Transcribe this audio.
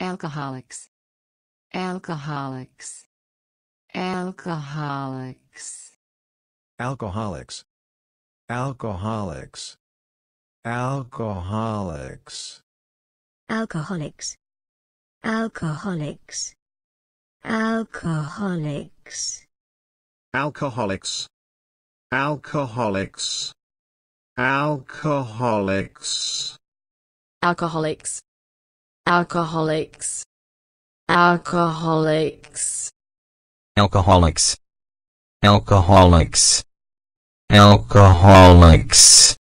alcoholics, alcoholics, alcoholics, alcoholics, alcoholics, alcoholics, alcoholics, alcoholics, alcoholics, alcoholics, alcoholics, alcoholics, alcoholics, alcoholics, alcoholics, alcoholics, alcoholics, alcoholics,